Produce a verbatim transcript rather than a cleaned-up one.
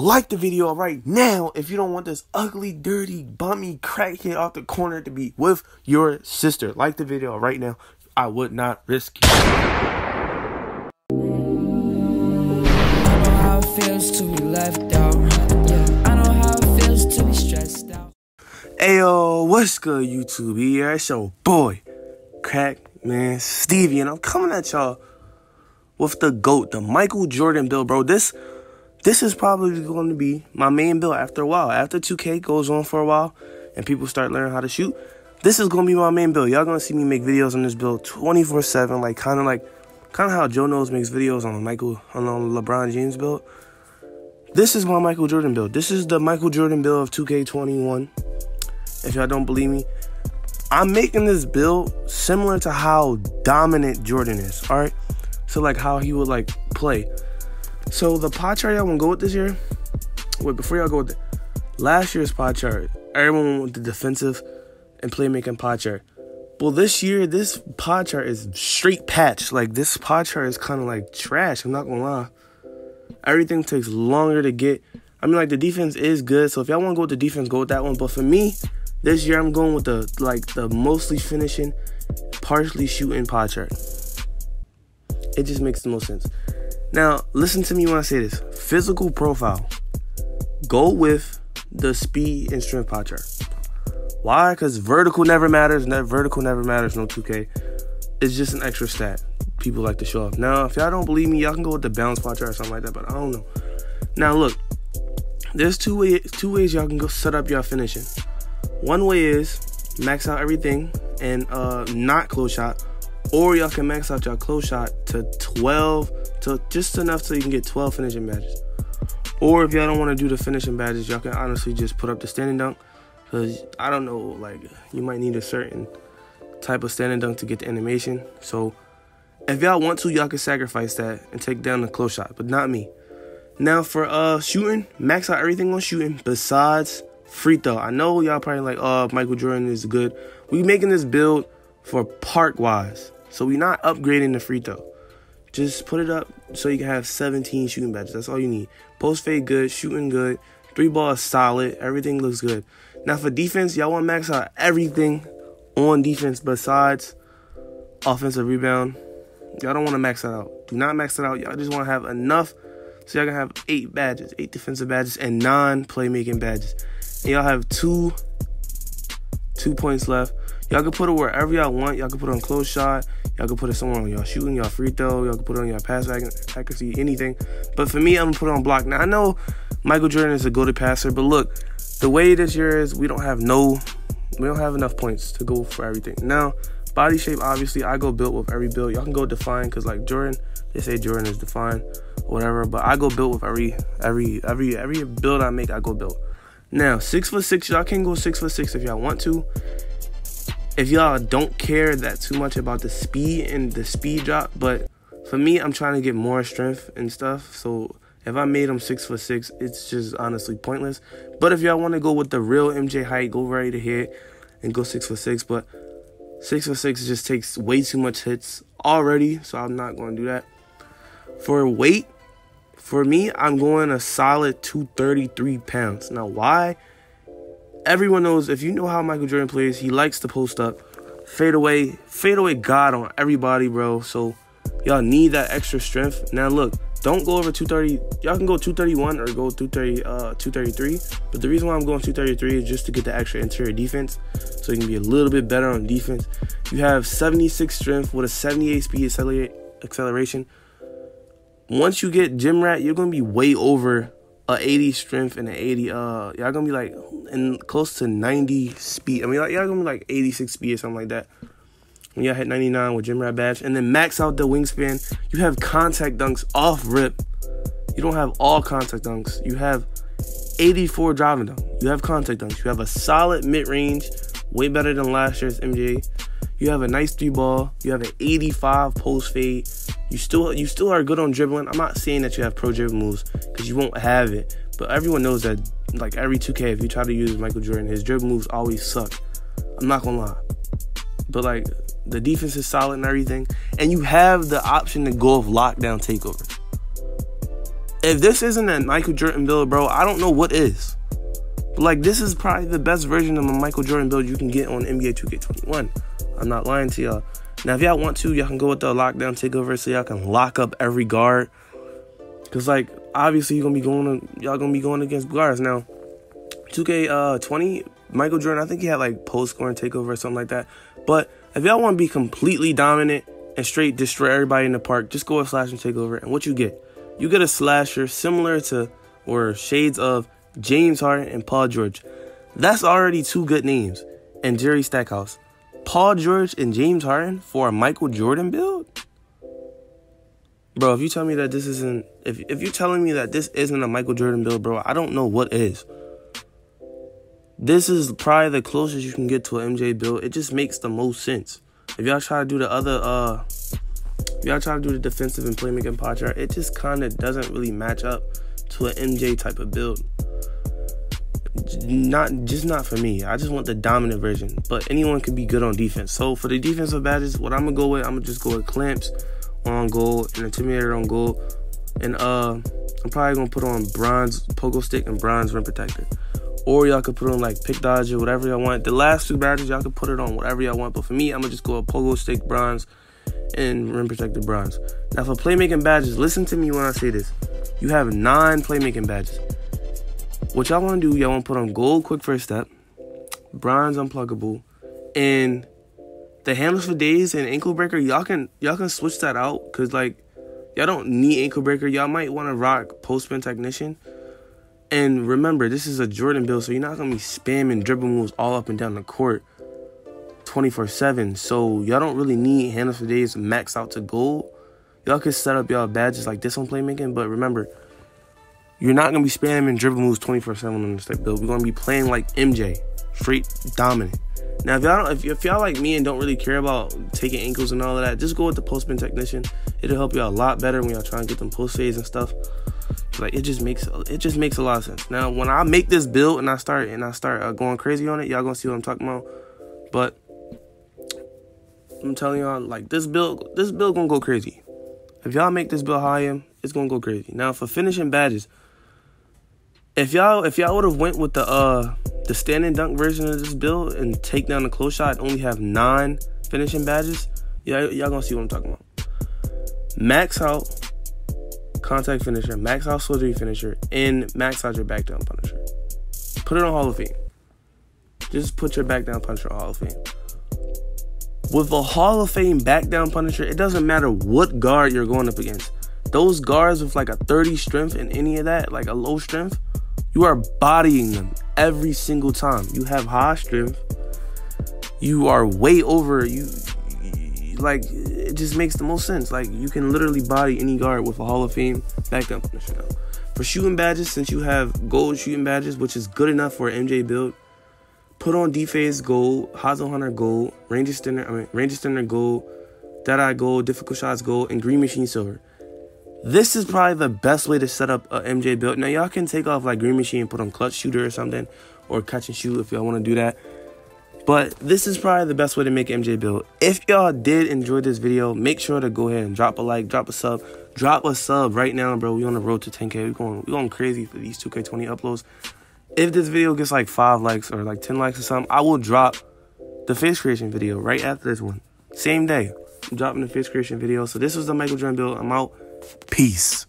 like the video right now if you don't want this ugly, dirty, bummy crackhead off the corner to be with your sister. Like the video right now. I would not risk it. I know how it feels to be left out. Yeah, I know how it feels to be stressed out. Ayo, what's good, YouTube? Here, it's your boy, Crack Man Stevie, and I'm coming at y'all with the GOAT, the Michael Jordan build, bro. This this is probably going to be my main build after a while. After two K goes on for a while and people start learning how to shoot, this is going to be my main build. Y'all going to see me make videos on this build twenty-four seven, like kind of like kind of how Joe Knows makes videos on Michael on LeBron James build. This is my Michael Jordan build. This is the Michael Jordan build of two K twenty-one. If y'all don't believe me, I'm making this build similar to how dominant Jordan is, all right? So, like, how he would, like, play. So, the pie chart y'all want to go with this year. Wait, before y'all go with it, last year's pie chart, everyone went with the defensive and playmaking pie chart. Well, this year, this pie chart is straight patch. Like, this pie chart is kind of, like, trash. I'm not going to lie. Everything takes longer to get. I mean, like, the defense is good. So, if y'all want to go with the defense, go with that one. But for me, this year, I'm going with the, like, the mostly finishing, partially shooting pie chart. It just makes the most sense. Now, listen to me when I say this. Physical profile. Go with the speed and strength pie chart. Why? Because vertical never matters. That vertical never matters. No two K. It's just an extra stat people like to show off. Now, if y'all don't believe me, y'all can go with the balance pie chart or something like that, but I don't know. Now, look. There's two, way, two ways y'all can go set up y'all finishing. One way is max out everything and uh, not close shot. Or y'all can max out y'all close shot to twelve, to just enough so you can get twelve finishing badges. Or if y'all don't want to do the finishing badges, y'all can honestly just put up the standing dunk. Because, I don't know, like, you might need a certain type of standing dunk to get the animation. So, if y'all want to, y'all can sacrifice that and take down the close shot. But not me. Now, for uh shooting, max out everything on shooting besides free throw. I know y'all probably like, oh, Michael Jordan is good. We making this build for park-wise. So we're not upgrading the free throw. Just put it up so you can have seventeen shooting badges. That's all you need. Post fade good, shooting good, three ball is solid, everything looks good. Now for defense, y'all want to max out everything on defense besides offensive rebound. Y'all don't want to max that out. Do not max it out. Y'all just want to have enough so y'all can have eight badges, eight defensive badges, and nine playmaking badges. And y'all have two, two points left. Y'all can put it wherever y'all want. Y'all can put it on close shot. Y'all can put it somewhere on y'all shooting, y'all free throw. Y'all can put it on y'all pass accuracy, anything. But for me, I'm going to put it on block. Now, I know Michael Jordan is a go-to passer. But look, the way this year is, we don't have no, we don't have enough points to go for everything. Now, body shape, obviously, I go built with every build. Y'all can go defined because, like, Jordan, they say Jordan is defined or whatever. But I go built with every, every, every, every build I make, I go built. Now, six foot six, y'all can go six foot six if y'all want to. If y'all don't care that too much about the speed and the speed drop, but for me, I'm trying to get more strength and stuff. So if I made them six foot six, it's just honestly pointless. But if y'all want to go with the real M J height, go right ahead and go six foot six. But six foot six just takes way too much hits already, so I'm not going to do that. For weight, for me, I'm going a solid two thirty-three pounds. Now, why? Everyone knows, if you know how Michael Jordan plays, he likes to post up, fade away, fade away God on everybody, bro. So, y'all need that extra strength. Now, look, don't go over two thirty. Y'all can go two thirty-one or go two thirty, uh, two thirty-three. But the reason why I'm going two thirty-three is just to get the extra interior defense. So, you can be a little bit better on defense. You have seventy-six strength with a seventy-eight speed acceleration. Once you get gym rat, you're going to be way over Uh, eighty strength and an eighty, uh, y'all gonna be like in close to ninety speed. I mean, like, y'all gonna be like eighty-six speed or something like that. When y'all hit ninety-nine with gym rat badge, and then max out the wingspan. You have contact dunks off rip. You don't have all contact dunks. You have eighty-four driving dunk. You have contact dunks. You have a solid mid range, way better than last year's M J. You have a nice three ball. You have an eighty-five post fade. You still you still are good on dribbling. I'm not saying that you have pro dribble moves because you won't have it. But everyone knows that, like, every two K, if you try to use Michael Jordan, his dribble moves always suck. I'm not going to lie. But, like, the defense is solid and everything. And you have the option to go with lockdown takeovers. If this isn't a Michael Jordan build, bro, I don't know what is. Like, this is probably the best version of a Michael Jordan build you can get on N B A two K twenty-one. I'm not lying to y'all. Now, if y'all want to, y'all can go with the lockdown takeover so y'all can lock up every guard. Because, like, obviously, you're gonna be going to, y'all gonna be going against guards. Now, two K twenty, Michael Jordan, I think he had, like, post scoring takeover or something like that. But if y'all want to be completely dominant and straight destroy everybody in the park, just go with slash and takeover. And what you get? You get a slasher similar to or shades of James Harden and Paul George. That's already two good names. And Jerry Stackhouse. Paul George and James Harden for a Michael Jordan build? Bro, if you tell me that this isn't, if, if you're telling me that this isn't a Michael Jordan build, bro, I don't know what is. This is probably the closest you can get to an M J build. It just makes the most sense. If y'all try to do the other, uh, if y'all try to do the defensive and playmaking pie chart, it just kind of doesn't really match up to an M J type of build. Not just not for me. I just want the dominant version, but anyone can be good on defense. So for the defensive badges, what I'm gonna go with, I'm gonna just go with clamps on goal and intimidator on goal, and uh, I'm probably gonna put on bronze pogo stick and bronze rim protector, or y'all could put on like pick dodger, whatever y'all want. The last two badges, y'all could put it on whatever y'all want, but for me, I'm gonna just go with pogo stick bronze and rim protector bronze. Now for playmaking badges, listen to me when I say this. You have nine playmaking badges. What y'all want to do, y'all want to put on gold quick first step, bronze unpluggable, and the handles for days and ankle breaker. Y'all can y'all can switch that out because, like, y'all don't need ankle breaker. Y'all might want to rock post spin technician. And remember, this is a Jordan build, so you're not going to be spamming dribble moves all up and down the court twenty-four seven. So y'all don't really need handles for days max out to gold. Y'all can set up y'all badges like this on playmaking, but remember, you're not going to be spamming dribble moves twenty-four seven on this type build. We're going to be playing like M J, straight dominant. Now, if y'all if, if y'all like me and don't really care about taking ankles and all of that, just go with the post spin technician. It'll help you out a lot better when y'all try and get them post fades and stuff. Like, it just makes it just makes a lot of sense. Now, when I make this build and I start and I start uh, going crazy on it, y'all going to see what I'm talking about. But I'm telling y'all, like, this build this build going to go crazy. If y'all make this build how I am, it's going to go crazy. Now, for finishing badges, If y'all if y'all would have went with the uh the stand and dunk version of this build and take down the close shot and only have nine finishing badges, y'all y'all gonna see what I'm talking about. Max out contact finisher, max out soldier finisher, and max out your back down punisher. Put it on Hall of Fame. Just put your back down punisher on Hall of Fame. With a Hall of Fame back down punisher, it doesn't matter what guard you're going up against. Those guards with like a thirty strength and any of that, like a low strength, you are bodying them every single time. You have high strength. You are way over. You, you like, it just makes the most sense. Like, you can literally body any guard with a Hall of Fame back down punisher. Now, for shooting badges, since you have gold shooting badges, which is good enough for an M J build, put on D-Phase gold, Hazel Hunter gold, Ranger Standard, I mean, Ranger Standard gold, Deadeye gold, Difficult Shots gold, and Green Machine silver. This is probably the best way to set up a M J build. Now, y'all can take off, like, Green Machine and put on Clutch Shooter or something. Or Catch and Shoot if y'all want to do that. But this is probably the best way to make M J build. If y'all did enjoy this video, make sure to go ahead and drop a like, drop a sub. Drop a sub right now, bro. We on the road to ten K. We're going, we going crazy for these two K twenty uploads. If this video gets, like, five likes or, like, ten likes or something, I will drop the face creation video right after this one. Same day. I'm dropping the face creation video. So this was the Michael Jordan build. I'm out. Peace.